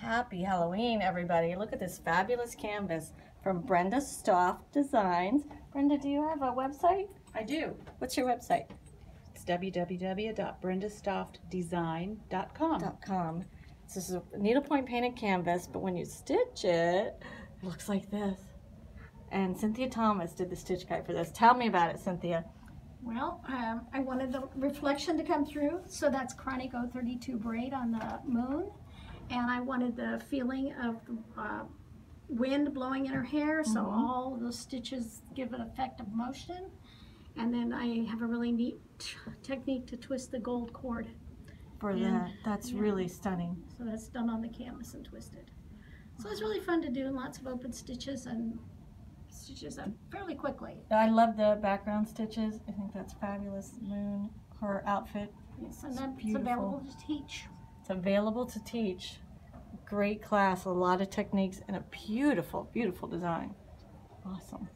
Happy Halloween, everybody. Look at this fabulous canvas from Brenda Stofft Designs. Brenda, do you have a website? I do. What's your website? It's www.brendastoftdesign.com. This is a needlepoint painted canvas, but when you stitch it, it looks like this. And Cynthia Thomas did the stitch guide for this. Tell me about it, Cynthia. Well, I wanted the reflection to come through, so that's Kreinik 032 braid on the moon. And I wanted the feeling of wind blowing in her hair, so all those stitches give an effect of motion. And then I have a really neat technique to twist the gold cord. That's really stunning. So that's done on the canvas and twisted. So it's really fun to do, and lots of open stitches and stitches up fairly quickly. I love the background stitches. I think that's fabulous. Moon, her outfit. Yes, and then it's available to teach. It's available to teach. Great class, a lot of techniques, and a beautiful, beautiful design. Awesome.